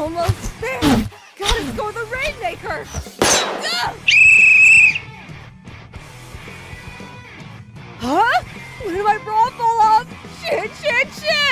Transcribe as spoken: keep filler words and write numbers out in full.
Almost there! Gotta score the Rainmaker! Huh? When did my bra fall off? Shit, shit, shit!